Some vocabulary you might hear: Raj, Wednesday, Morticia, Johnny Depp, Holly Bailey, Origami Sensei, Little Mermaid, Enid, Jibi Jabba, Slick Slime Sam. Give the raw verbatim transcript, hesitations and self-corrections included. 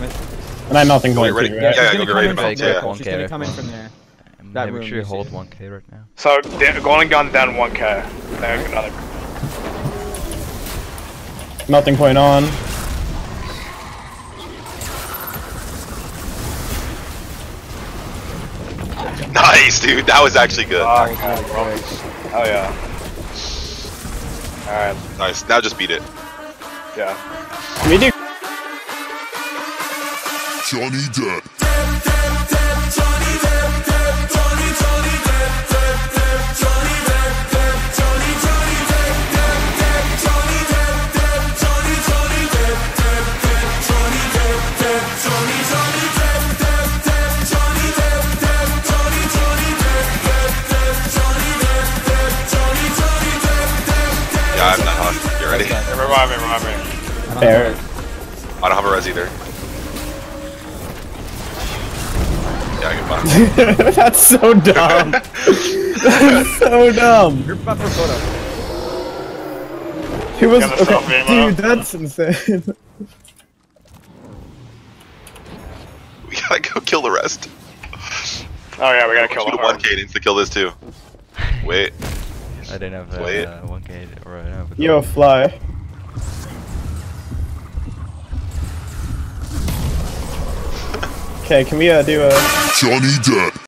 Damn it. And I'm nothing going ready. Through, right? Yeah, yeah, go ready. Right yeah. She's gonna come in from there. I'm that room sure hold one K right now. So, Golden Gun's down one K. There's another. Nothing going on. Nice, dude. That was actually good. Oh, okay, okay. Oh yeah. Alright. Nice. Now just beat it. Yeah. We do. Johnny Depp. Depp, Depp, Depp, Johnny Depp, Depp, Johnny, Johnny Depp, Depp, Depp, Johnny Depp, Depp, Johnny, Johnny Depp, Depp, Depp, Johnny Depp, Depp, Johnny, Johnny Depp, Depp, Depp, Johnny Depp, Depp, Johnny, Johnny Depp, Depp, Depp, Johnny Depp, Depp, Johnny, Johnny Depp, Depp, Depp, Johnny Depp, Depp, Johnny, Johnny Depp, Depp, Depp. Yeah, I'm not hot. You ready? Revive me, revive me. Fair. I don't have a res either. That's so dumb. That's so dumb. You're about to photo. He was okay, dude, that's insane. We gotta go kill the rest. Oh yeah, we gotta kill the one K needs to kill this too. Wait. I didn't have a Wait. Uh, one K or I didn't have a You're a fly. Okay, can we uh, do a Johnny Depp?